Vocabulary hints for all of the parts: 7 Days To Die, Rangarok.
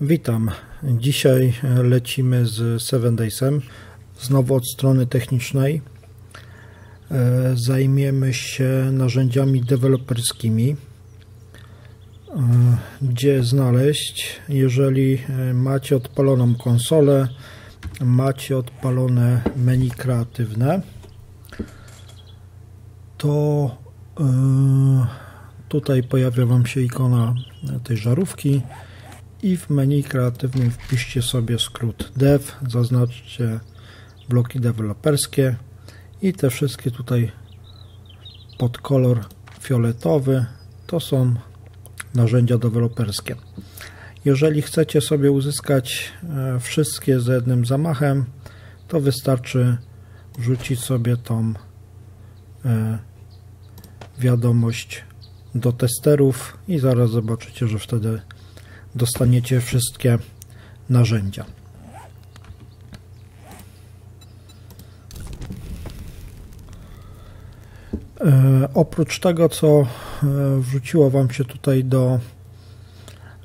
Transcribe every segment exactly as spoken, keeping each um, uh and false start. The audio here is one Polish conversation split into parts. Witam. Dzisiaj lecimy z seven daysem, znowu od strony technicznej. Zajmiemy się narzędziami deweloperskimi. Gdzie znaleźć? Jeżeli macie odpaloną konsolę, macie odpalone menu kreatywne, to tutaj pojawia Wam się ikona tej żarówki i w menu kreatywnym wpiszcie sobie skrót dev, zaznaczcie bloki deweloperskie i te wszystkie tutaj pod kolor fioletowy to są narzędzia deweloperskie. Jeżeli chcecie sobie uzyskać wszystkie za jednym zamachem, to wystarczy wrzucić sobie tą wiadomość do testerów i zaraz zobaczycie, że wtedy dostaniecie wszystkie narzędzia. E, oprócz tego, co wrzuciło Wam się tutaj do,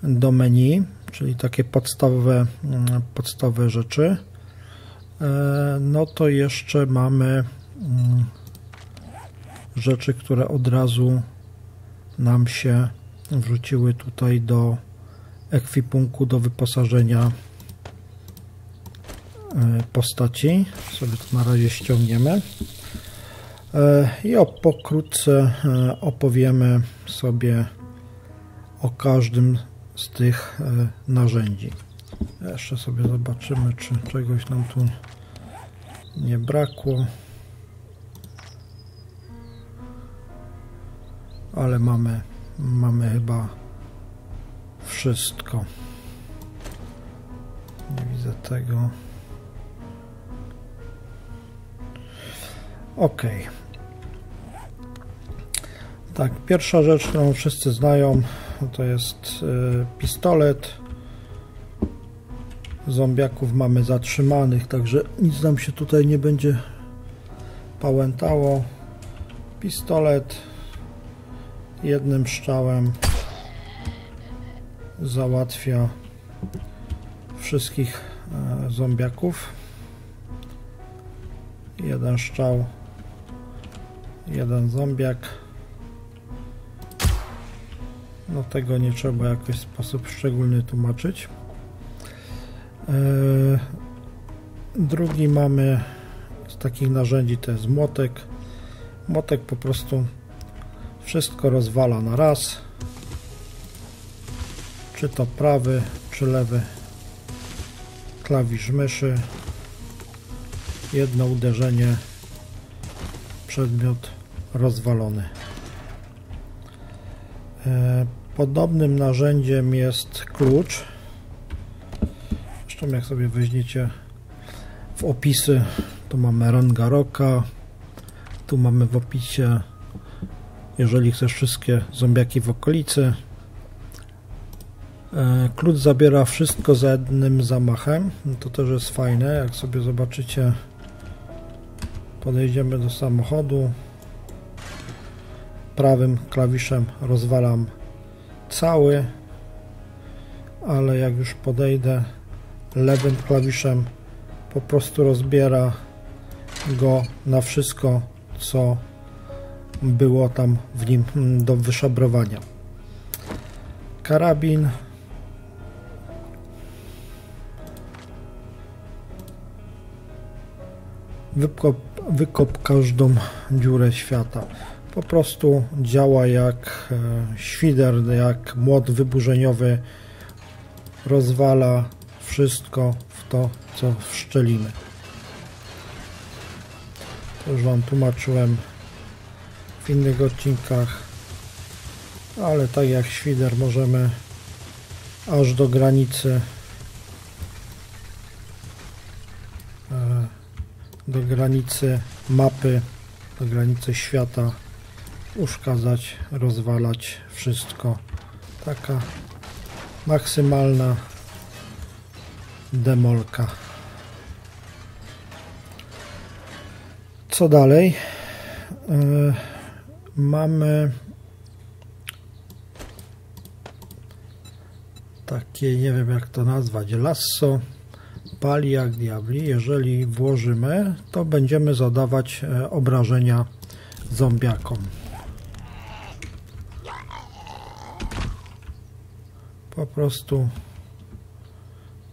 do menu, czyli takie podstawowe, podstawowe rzeczy, e, no to jeszcze mamy mm, rzeczy, które od razu nam się wrzuciły tutaj do ekwipunku, do wyposażenia postaci. Sobie to na razie ściągniemy i pokrótce opowiemy sobie o każdym z tych narzędzi. Jeszcze sobie zobaczymy, czy czegoś nam tu nie brakło, ale mamy, mamy chyba wszystko. Nie widzę tego. OK. Tak, pierwsza rzecz, którą wszyscy znają, to jest y, pistolet. Zombiaków mamy zatrzymanych, także nic nam się tutaj nie będzie pałętało. Pistolet jednym strzałem załatwia wszystkich zombiaków. Jeden strzał, jeden zombiak. No tego nie trzeba w jakiś sposób szczególny tłumaczyć. Drugi mamy z takich narzędzi, to jest młotek. Młotek po prostu wszystko rozwala na raz. Czy to prawy, czy lewy klawisz myszy, jedno uderzenie, przedmiot rozwalony. Podobnym narzędziem jest klucz. Zresztą jak sobie weźmiecie w opisy, tu mamy Rangaroka, tu mamy w opisie, jeżeli chcesz, wszystkie zombiaki w okolicy. Klucz zabiera wszystko za jednym zamachem. To też jest fajne, jak sobie zobaczycie, podejdziemy do samochodu, prawym klawiszem rozwalam cały, ale jak już podejdę, lewym klawiszem po prostu rozbiera go na wszystko, co było tam w nim do wyszabrowania. Karabin Wykop, wykop każdą dziurę świata. Po prostu działa jak e, świder, jak młot wyburzeniowy. Rozwala wszystko w to, co wszczelimy. To już Wam tłumaczyłem w innych odcinkach, ale tak jak świder możemy aż do granicy e, do granicy mapy, do granicy świata uszkadzać, rozwalać wszystko. Taka maksymalna demolka. Co dalej? Yy, mamy takie, nie wiem jak to nazwać, lasso pali jak diabli. Jeżeli włożymy, to będziemy zadawać obrażenia zombiakom. Po prostu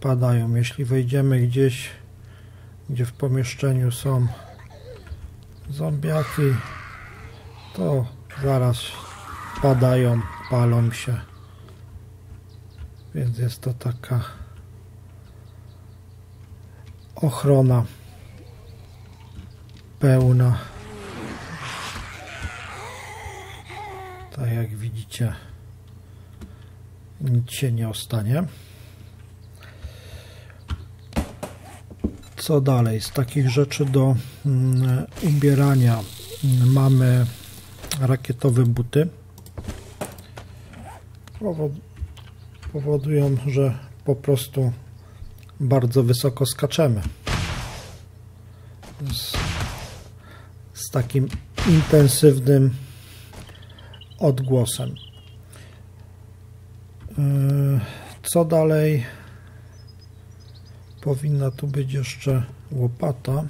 padają. Jeśli wejdziemy gdzieś, gdzie w pomieszczeniu są zombiaki, to zaraz padają, palą się. Więc jest to taka ochrona pełna. Tak jak widzicie, nic się nie ostanie. Co dalej? Z takich rzeczy do mm, ubierania mamy rakietowe buty. Powodują, że po prostu bardzo wysoko skaczemy. Z, z takim intensywnym odgłosem. Co dalej? Powinna tu być jeszcze łopata.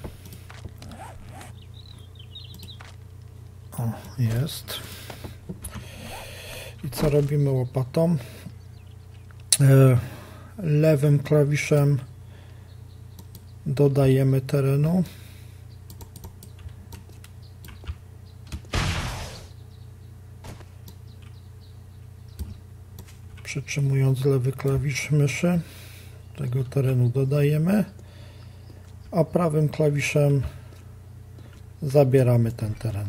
O, jest. I co robimy łopatą? Lewym klawiszem dodajemy terenu. Przytrzymując lewy klawisz myszy, tego terenu dodajemy, a prawym klawiszem zabieramy ten teren.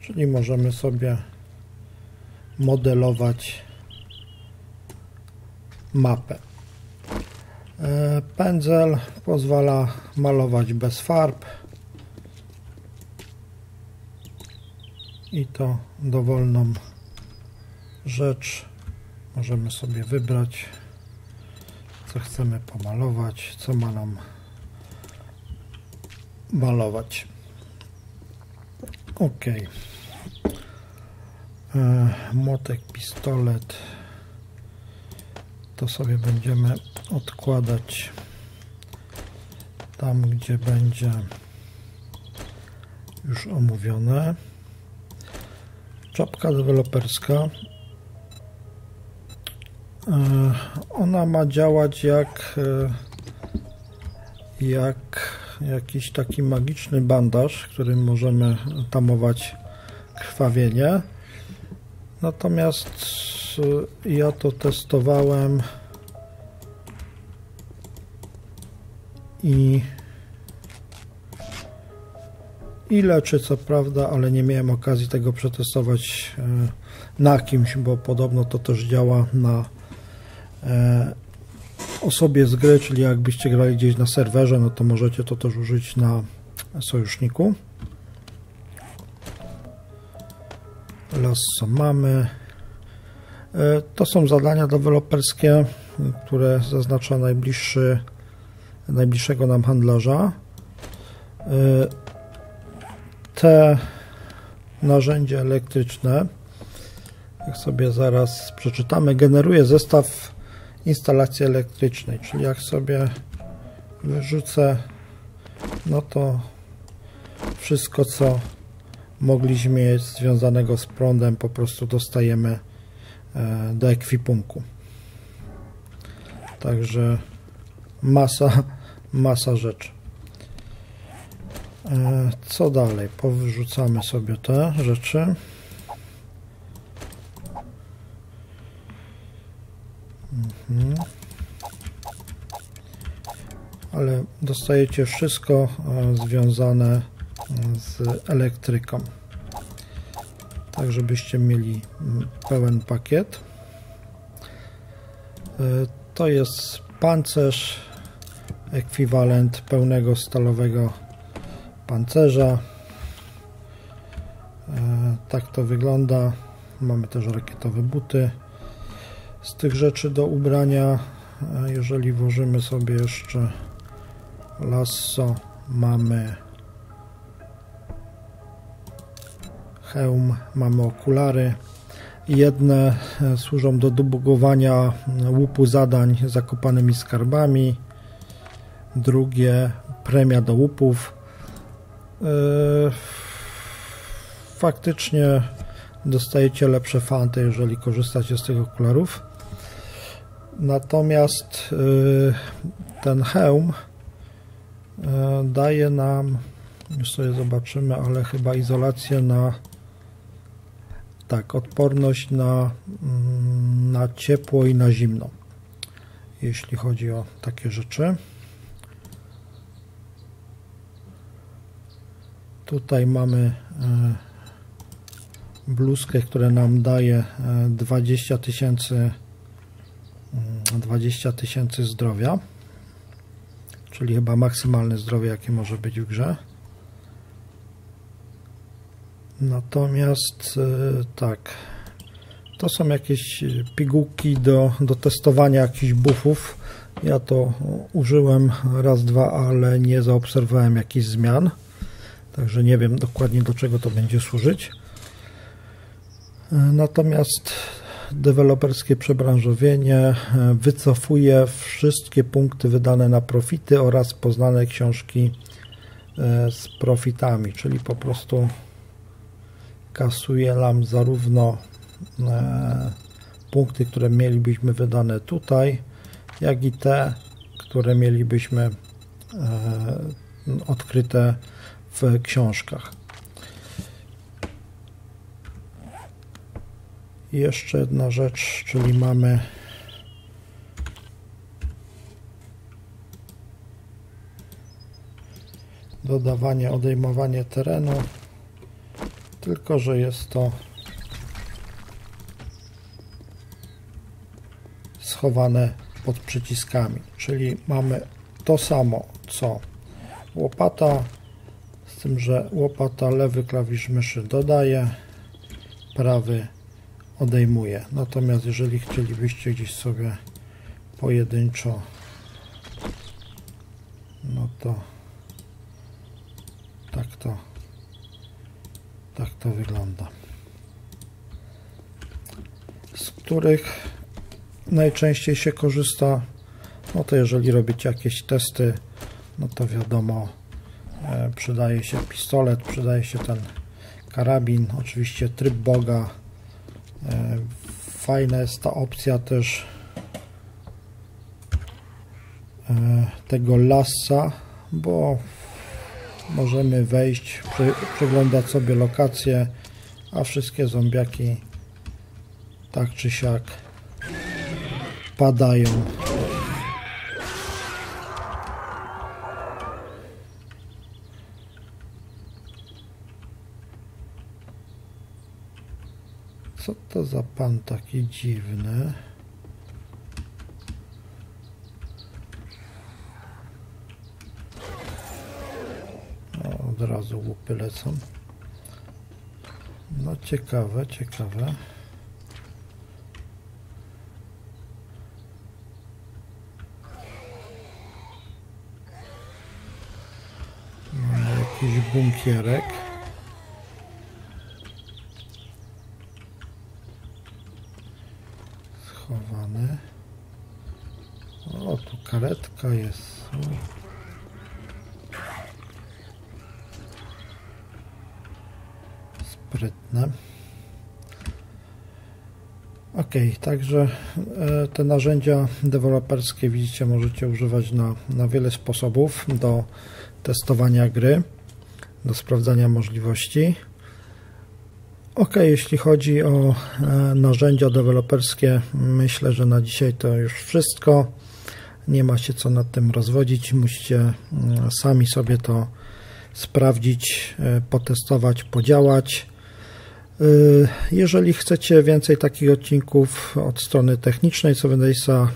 Czyli możemy sobie modelować mapę. Pędzel pozwala malować bez farb i to dowolną rzecz możemy sobie wybrać, co chcemy pomalować, co ma nam malować. Ok. Młotek, pistolet to sobie będziemy odkładać tam, gdzie będzie już omówione. Czapka deweloperska. Ona ma działać jak, jak jakiś taki magiczny bandaż, którym możemy tamować krwawienie. Natomiast ja to testowałem i, i leczy co prawda, ale nie miałem okazji tego przetestować na kimś, bo podobno to też działa na osobie z gry, czyli jakbyście grali gdzieś na serwerze, no to możecie to też użyć na sojuszniku. Lasso mamy. To są zadania deweloperskie, które zaznacza najbliższy, najbliższego nam handlarza. Te narzędzie elektryczne, jak sobie zaraz przeczytamy, generuje zestaw instalacji elektrycznej, czyli jak sobie wyrzucę, no to wszystko, co mogliśmy mieć związanego z prądem, po prostu dostajemy do ekwipunku. Także masa, masa rzeczy. Co dalej? Powyrzucamy sobie te rzeczy. Mhm. Ale dostajecie wszystko związane z elektryką, tak żebyście mieli pełen pakiet. To jest pancerz, ekwiwalent pełnego stalowego pancerza. Tak to wygląda. Mamy też rakietowe buty. Z tych rzeczy do ubrania, jeżeli włożymy sobie jeszcze lasso, mamy hełm, mamy okulary. Jedne służą do dobugowania łupu zadań zakopanymi skarbami, drugie premia do łupów. Faktycznie dostajecie lepsze fanty, jeżeli korzystacie z tych okularów. Natomiast ten hełm daje nam, już sobie zobaczymy, ale chyba izolację na, tak, odporność na, na ciepło i na zimno, jeśli chodzi o takie rzeczy. Tutaj mamy bluzkę, która nam daje dwadzieścia tysięcy zdrowia, czyli chyba maksymalne zdrowie, jakie może być w grze. Natomiast tak, to są jakieś pigułki do, do testowania jakichś buffów. Ja to użyłem raz, dwa, ale nie zaobserwowałem jakichś zmian. Także nie wiem dokładnie, do czego to będzie służyć. Natomiast deweloperskie przebranżowienie wycofuje wszystkie punkty wydane na profity oraz poznane książki z profitami, czyli po prostu kasuje nam zarówno punkty, które mielibyśmy wydane tutaj, jak i te, które mielibyśmy odkryte w książkach. Jeszcze jedna rzecz, czyli mamy dodawanie, odejmowanie terenu, tylko że jest to schowane pod przyciskami, czyli mamy to samo co łopata, z tym, że łopata lewy klawisz myszy dodaje, prawy odejmuje. Natomiast jeżeli chcielibyście gdzieś sobie pojedynczo, no to tak to tak to wygląda. Z których najczęściej się korzysta? No to jeżeli robicie jakieś testy, no to wiadomo, przydaje się pistolet, przydaje się ten karabin, oczywiście tryb boga. Fajna jest ta opcja też tego lasa, bo możemy wejść, przeglądać sobie lokacje, a wszystkie zombiaki tak czy siak padają. Co to za pan taki dziwny? No, od razu łupy lecą. No ciekawe, ciekawe. Mamy jakiś bunkierek. O, tu karetka jest. Sprytne. Ok, także te narzędzia deweloperskie, widzicie, możecie używać na, na wiele sposobów do testowania gry, do sprawdzania możliwości. Ok, jeśli chodzi o narzędzia deweloperskie, myślę, że na dzisiaj to już wszystko. Nie ma się co nad tym rozwodzić, musicie sami sobie to sprawdzić, potestować, podziałać. Jeżeli chcecie więcej takich odcinków od strony technicznej siedem Days'a,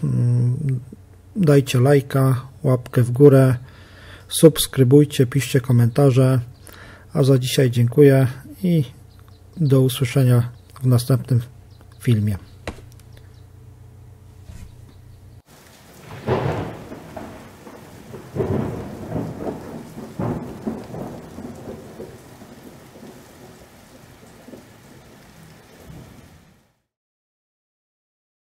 dajcie lajka, łapkę w górę, subskrybujcie, piszcie komentarze. A za dzisiaj dziękuję i do usłyszenia w następnym filmie.